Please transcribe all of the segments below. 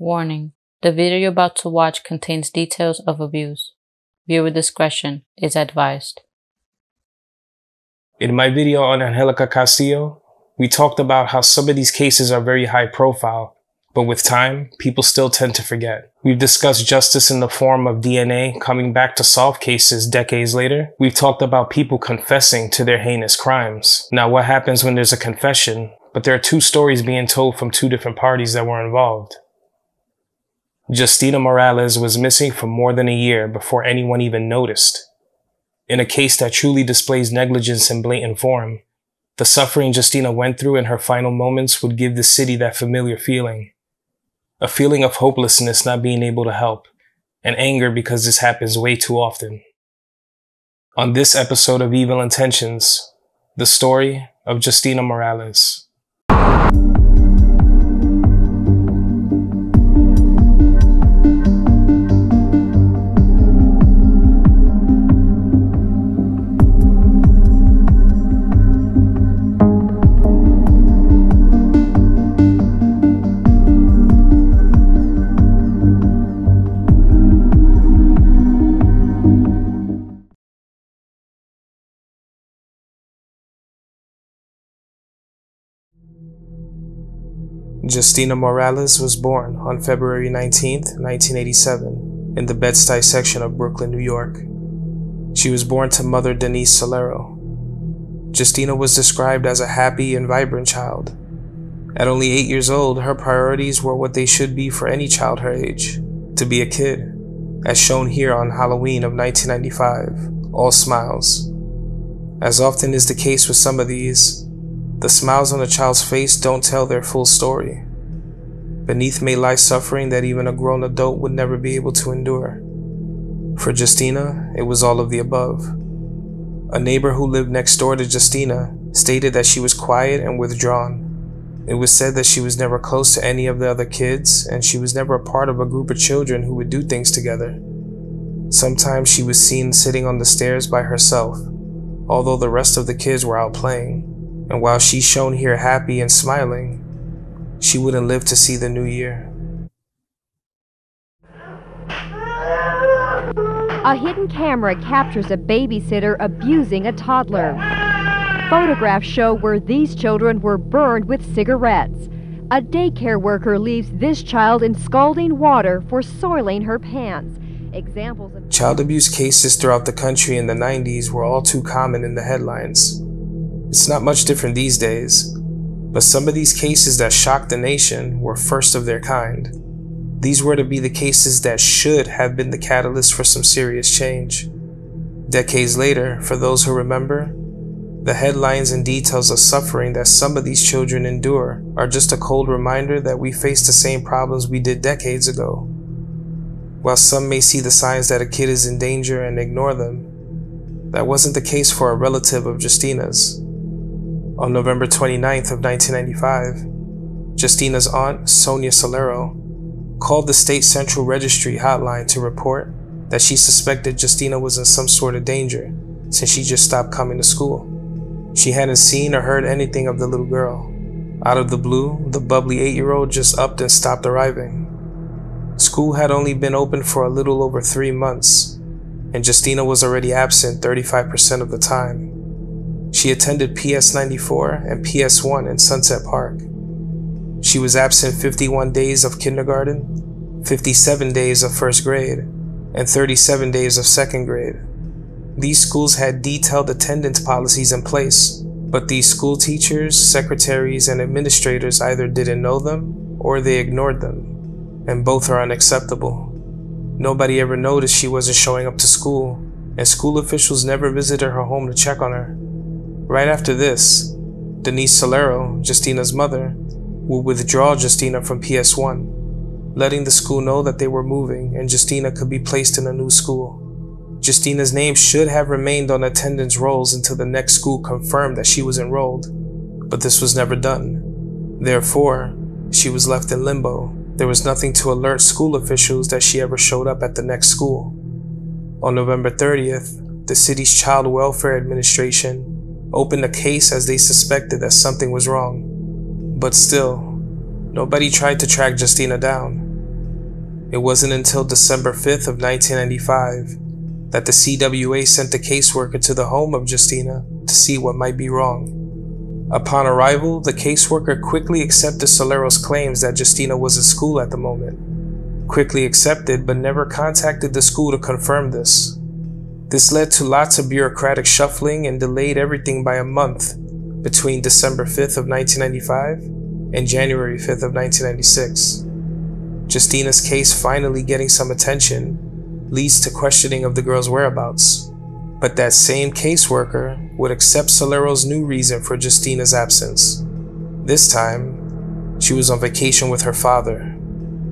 Warning: the video you're about to watch contains details of abuse. Viewer discretion is advised. In my video on Angelica Castillo, we talked about how some of these cases are very high profile, but with time, people still tend to forget. We've discussed justice in the form of DNA coming back to solve cases decades later. We've talked about people confessing to their heinous crimes. Now, what happens when there's a confession, but there are two stories being told from two different parties that were involved? Justina Morales was missing for more than a year before anyone even noticed. In a case that truly displays negligence in blatant form, the suffering Justina went through in her final moments would give the city that familiar feeling. A feeling of hopelessness, not being able to help, and anger because this happens way too often. On this episode of Evil Intentions, the story of Justina Morales. Justina Morales was born on February 19, 1987, in the Bed-Stuy section of Brooklyn, New York. She was born to mother Denise Solero. Justina was described as a happy and vibrant child. At only 8 years old, her priorities were what they should be for any child her age: to be a kid, as shown here on Halloween of 1995, all smiles. As often is the case with some of these, the smiles on a child's face don't tell their full story. Beneath may lie suffering that even a grown adult would never be able to endure. For Justina, it was all of the above. A neighbor who lived next door to Justina stated that she was quiet and withdrawn. It was said that she was never close to any of the other kids, and she was never a part of a group of children who would do things together. Sometimes she was seen sitting on the stairs by herself, although the rest of the kids were out playing. And while she shone here happy and smiling, she wouldn't live to see the new year. A hidden camera captures a babysitter abusing a toddler. Photographs show where these children were burned with cigarettes. A daycare worker leaves this child in scalding water for soiling her pants. Examples of child abuse cases throughout the country in the 90s were all too common in the headlines. It's not much different these days, but some of these cases that shocked the nation were first of their kind. These were to be the cases that should have been the catalyst for some serious change. Decades later, for those who remember, the headlines and details of suffering that some of these children endure are just a cold reminder that we face the same problems we did decades ago. While some may see the signs that a kid is in danger and ignore them, that wasn't the case for a relative of Justina's. On November 29th of 1995, Justina's aunt, Sonia Solero, called the state central registry hotline to report that she suspected Justina was in some sort of danger since she just stopped coming to school. She hadn't seen or heard anything of the little girl. Out of the blue, the bubbly 8-year-old just upped and stopped arriving. School had only been open for a little over 3 months, and Justina was already absent 35% of the time. She attended PS 94 and PS 1 in Sunset Park. She was absent 51 days of kindergarten, 57 days of first grade, and 37 days of second grade. These schools had detailed attendance policies in place, but these school teachers, secretaries, and administrators either didn't know them or they ignored them, and both are unacceptable. Nobody ever noticed she wasn't showing up to school, and school officials never visited her home to check on her. Right after this, Denise Solero, Justina's mother, would withdraw Justina from PS1, letting the school know that they were moving and Justina could be placed in a new school. Justina's name should have remained on attendance rolls until the next school confirmed that she was enrolled, but this was never done. Therefore, she was left in limbo. There was nothing to alert school officials that she ever showed up at the next school. On November 30th, the city's Child Welfare Administration opened a case as they suspected that something was wrong. But still, nobody tried to track Justina down. It wasn't until December 5th of 1995 that the CWA sent a caseworker to the home of Justina to see what might be wrong. Upon arrival, the caseworker quickly accepted Solero's claims that Justina was at school at the moment. Quickly accepted, but never contacted the school to confirm this. This led to lots of bureaucratic shuffling and delayed everything by a month between December 5th of 1995 and January 5th of 1996. Justina's case finally getting some attention leads to questioning of the girl's whereabouts. But that same caseworker would accept Solero's new reason for Justina's absence. This time, she was on vacation with her father.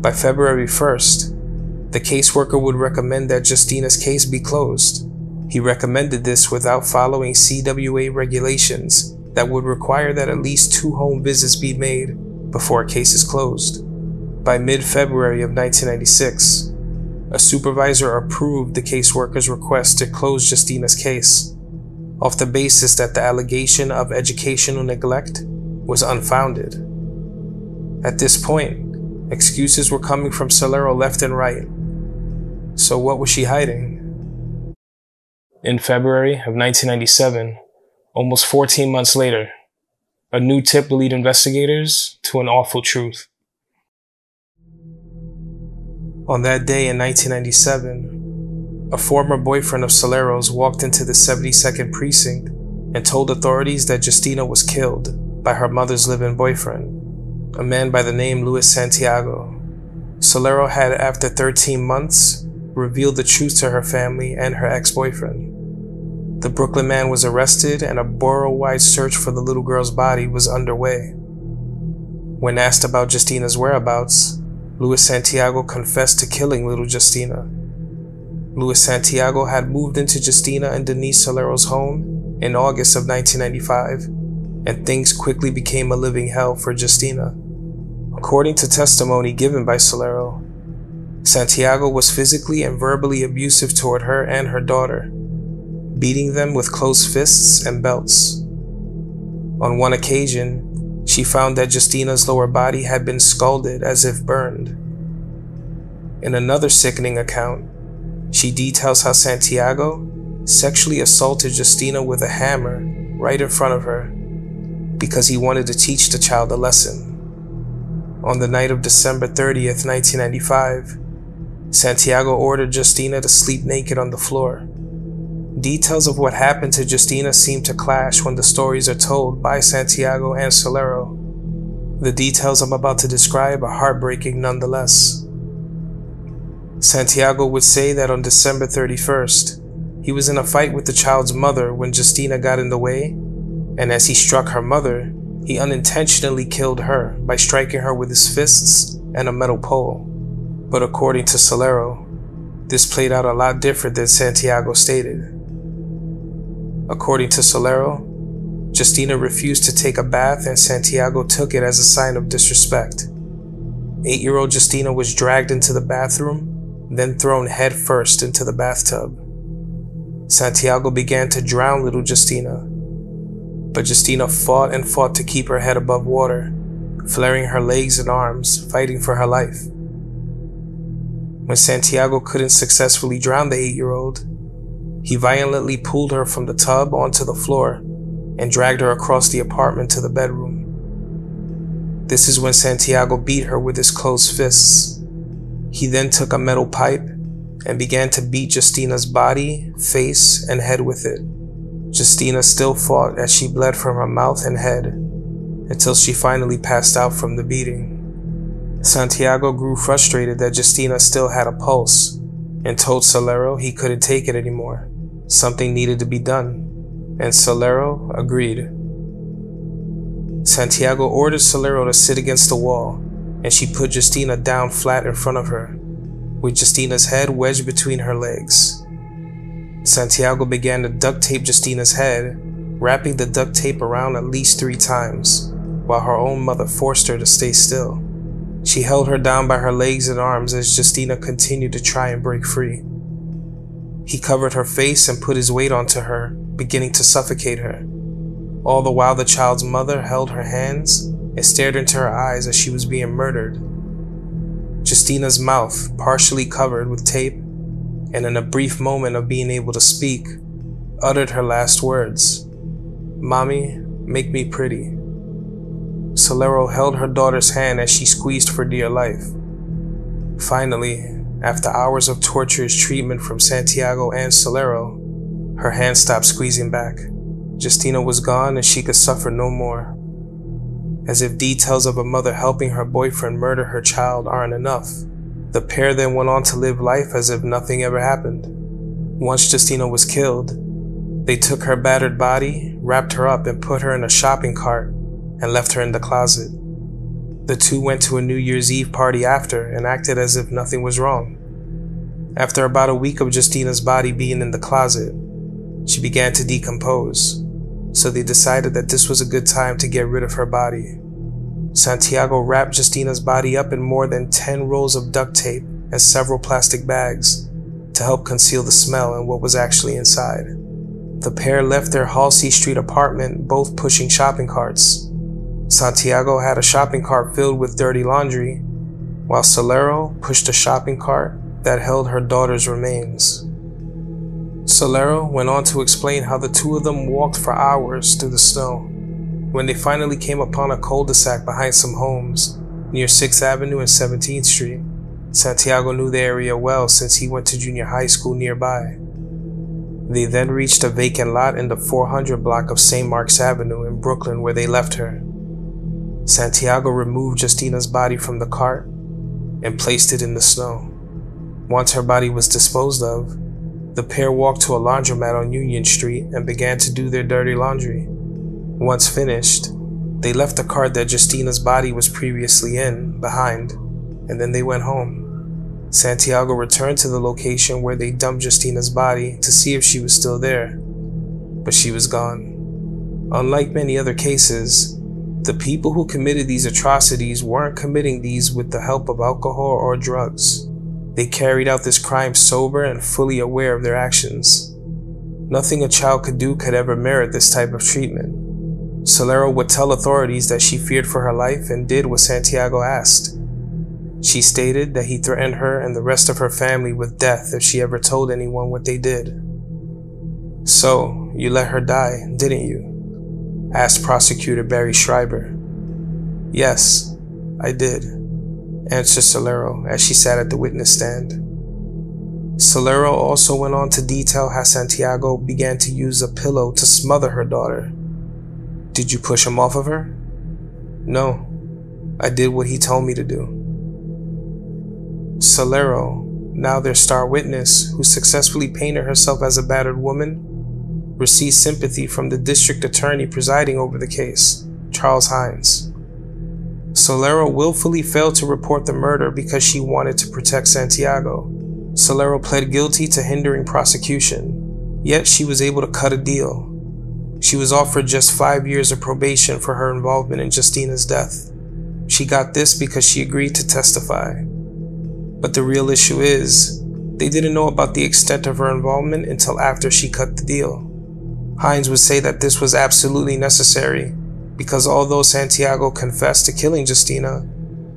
By February 1st, the caseworker would recommend that Justina's case be closed. He recommended this without following CWA regulations that would require that at least 2 home visits be made before a case is closed. By mid-February of 1996, a supervisor approved the caseworker's request to close Justina's case, off the basis that the allegation of educational neglect was unfounded. At this point, excuses were coming from Solero left and right. So what was she hiding? In February of 1997, almost 14 months later, a new tip will lead investigators to an awful truth. On that day in 1997, a former boyfriend of Solero's walked into the 72nd precinct and told authorities that Justina was killed by her mother's live-in boyfriend, a man by the name Luis Santiago. Solero had, after 13 months, revealed the truth to her family and her ex-boyfriend. The Brooklyn man was arrested and a borough-wide search for the little girl's body was underway. When asked about Justina's whereabouts, Luis Santiago confessed to killing little Justina. Luis Santiago had moved into Justina and Denise Solero's home in August of 1995, and things quickly became a living hell for Justina. According to testimony given by Solero, Santiago was physically and verbally abusive toward her and her daughter, beating them with closed fists and belts. On one occasion, she found that Justina's lower body had been scalded as if burned. In another sickening account, she details how Santiago sexually assaulted Justina with a hammer right in front of her because he wanted to teach the child a lesson. On the night of December 30th, 1995, Santiago ordered Justina to sleep naked on the floor. Details of what happened to Justina seem to clash when the stories are told by Santiago and Solero. The details I'm about to describe are heartbreaking nonetheless. Santiago would say that on December 31st, he was in a fight with the child's mother when Justina got in the way, and as he struck her mother, he unintentionally killed her by striking her with his fists and a metal pole. But according to Solero, this played out a lot different than Santiago stated. According to Solero, Justina refused to take a bath and Santiago took it as a sign of disrespect. 8-year-old Justina was dragged into the bathroom, then thrown headfirst into the bathtub. Santiago began to drown little Justina, but Justina fought and fought to keep her head above water, flaring her legs and arms, fighting for her life. When Santiago couldn't successfully drown the 8-year-old, he violently pulled her from the tub onto the floor and dragged her across the apartment to the bedroom. This is when Santiago beat her with his closed fists. He then took a metal pipe and began to beat Justina's body, face, and head with it. Justina still fought as she bled from her mouth and head until she finally passed out from the beating. Santiago grew frustrated that Justina still had a pulse and told Solero he couldn't take it anymore. Something needed to be done, and Solero agreed. Santiago ordered Solero to sit against the wall, and she put Justina down flat in front of her, with Justina's head wedged between her legs. Santiago began to duct tape Justina's head, wrapping the duct tape around at least 3 times, while her own mother forced her to stay still. She held her down by her legs and arms as Justina continued to try and break free. He covered her face and put his weight onto her, beginning to suffocate her. All the while, the child's mother held her hands and stared into her eyes as she was being murdered. Justina's mouth partially covered with tape, and in a brief moment of being able to speak, uttered her last words, "Mommy, make me pretty." Solero held her daughter's hand as she squeezed for dear life. Finally, after hours of torturous treatment from Santiago and Solero, her hand stopped squeezing back. Justina was gone and she could suffer no more. As if details of a mother helping her boyfriend murder her child aren't enough, the pair then went on to live life as if nothing ever happened. Once Justina was killed, they took her battered body, wrapped her up, and put her in a shopping cart and left her in the closet. The two went to a New Year's Eve party after and acted as if nothing was wrong. After about a week of Justina's body being in the closet, she began to decompose. So they decided that this was a good time to get rid of her body. Santiago wrapped Justina's body up in more than 10 rolls of duct tape and several plastic bags to help conceal the smell and what was actually inside. The pair left their Halsey Street apartment, both pushing shopping carts. Santiago had a shopping cart filled with dirty laundry, while Solero pushed a shopping cart that held her daughter's remains. Solero went on to explain how the two of them walked for hours through the snow. When they finally came upon a cul-de-sac behind some homes near 6th Avenue and 17th Street, Santiago knew the area well since he went to junior high school nearby. They then reached a vacant lot in the 400 block of St. Mark's Avenue in Brooklyn where they left her. Santiago removed Justina's body from the cart and placed it in the snow. Once her body was disposed of, the pair walked to a laundromat on Union Street and began to do their dirty laundry. Once finished, they left the cart that Justina's body was previously in behind, and then they went home. Santiago returned to the location where they dumped Justina's body to see if she was still there, but she was gone. Unlike many other cases, the people who committed these atrocities weren't committing these with the help of alcohol or drugs. They carried out this crime sober and fully aware of their actions. Nothing a child could do could ever merit this type of treatment. Solero would tell authorities that she feared for her life and did what Santiago asked. She stated that he threatened her and the rest of her family with death if she ever told anyone what they did. "So, you let her die, didn't you?" asked Prosecutor Barry Schreiber. "Yes, I did," answered Solero as she sat at the witness stand. Solero also went on to detail how Santiago began to use a pillow to smother her daughter. "Did you push him off of her?" "No, I did what he told me to do." Solero, now their star witness, who successfully painted herself as a battered woman, received sympathy from the district attorney presiding over the case, Charles Hines. Solero willfully failed to report the murder because she wanted to protect Santiago. Solero pled guilty to hindering prosecution, yet she was able to cut a deal. She was offered just 5 years of probation for her involvement in Justina's death. She got this because she agreed to testify. But the real issue is, they didn't know about the extent of her involvement until after she cut the deal. Hines would say that this was absolutely necessary, because although Santiago confessed to killing Justina,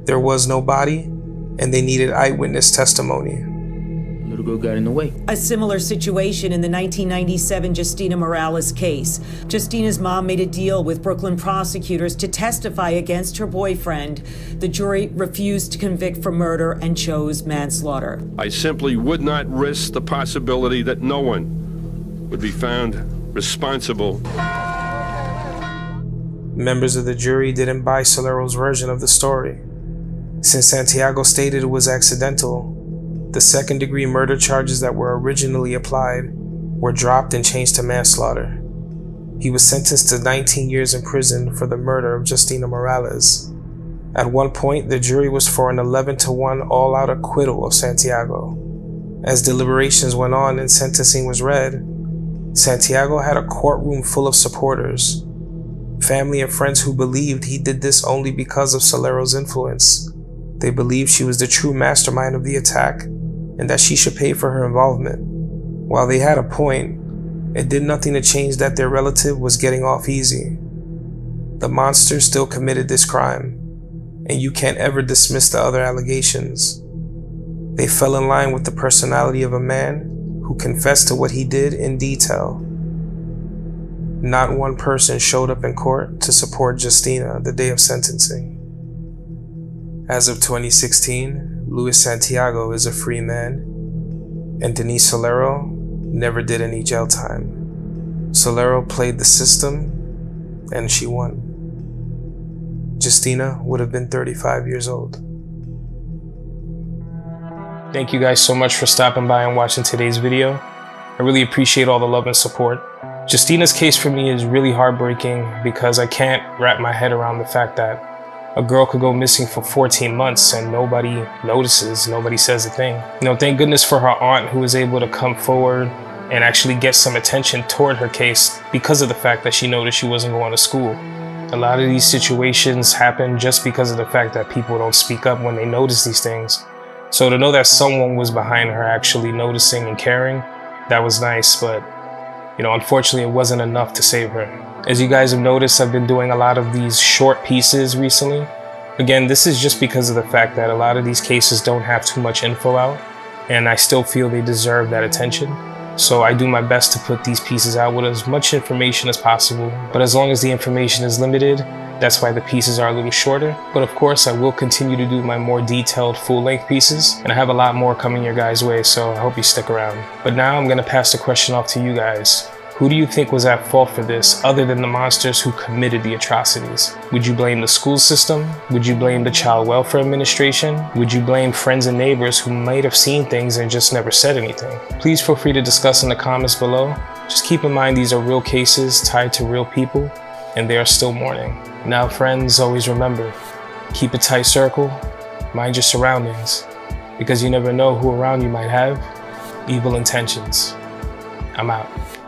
there was no body, and they needed eyewitness testimony. The little girl got in the way. A similar situation in the 1997 Justina Morales case. Justina's mom made a deal with Brooklyn prosecutors to testify against her boyfriend. The jury refused to convict for murder and chose manslaughter. "I simply would not risk the possibility that no one would be found responsible." Members of the jury didn't buy Solero's version of the story. Since Santiago stated it was accidental, the second-degree murder charges that were originally applied were dropped and changed to manslaughter. He was sentenced to 19 years in prison for the murder of Justina Morales. At one point, the jury was for an 11-to-1 all-out acquittal of Santiago. As deliberations went on and sentencing was read, Santiago had a courtroom full of supporters, family and friends who believed he did this only because of Solero's influence. They believed she was the true mastermind of the attack and that she should pay for her involvement. While they had a point, it did nothing to change that their relative was getting off easy. The monster still committed this crime, and you can't ever dismiss the other allegations. They fell in line with the personality of a man who confessed to what he did in detail. Not one person showed up in court to support Justina the day of sentencing. As of 2016, Luis Santiago is a free man, and Denise Solero never did any jail time. Solero played the system, and she won. Justina would have been 35 years old. Thank you guys so much for stopping by and watching today's video. I really appreciate all the love and support. Justina's case for me is really heartbreaking because I can't wrap my head around the fact that a girl could go missing for 14 months and nobody notices, nobody says a thing. You know, thank goodness for her aunt who was able to come forward and actually get some attention toward her case because of the fact that she noticed she wasn't going to school. A lot of these situations happen just because of the fact that people don't speak up when they notice these things. So to know that someone was behind her actually noticing and caring, that was nice, but you know, unfortunately it wasn't enough to save her. As you guys have noticed, I've been doing a lot of these short pieces recently. Again, this is just because of the fact that a lot of these cases don't have too much info out, and I still feel they deserve that attention. So I do my best to put these pieces out with as much information as possible, but as long as the information is limited, that's why the pieces are a little shorter. But of course, I will continue to do my more detailed full-length pieces, and I have a lot more coming your guys' way, so I hope you stick around. But now I'm gonna pass the question off to you guys. Who do you think was at fault for this other than the monsters who committed the atrocities? Would you blame the school system? Would you blame the Child Welfare Administration? Would you blame friends and neighbors who might have seen things and just never said anything? Please feel free to discuss in the comments below. Just keep in mind these are real cases tied to real people, and they are still mourning. Now friends, always remember, keep a tight circle, mind your surroundings, because you never know who around you might have evil intentions. I'm out.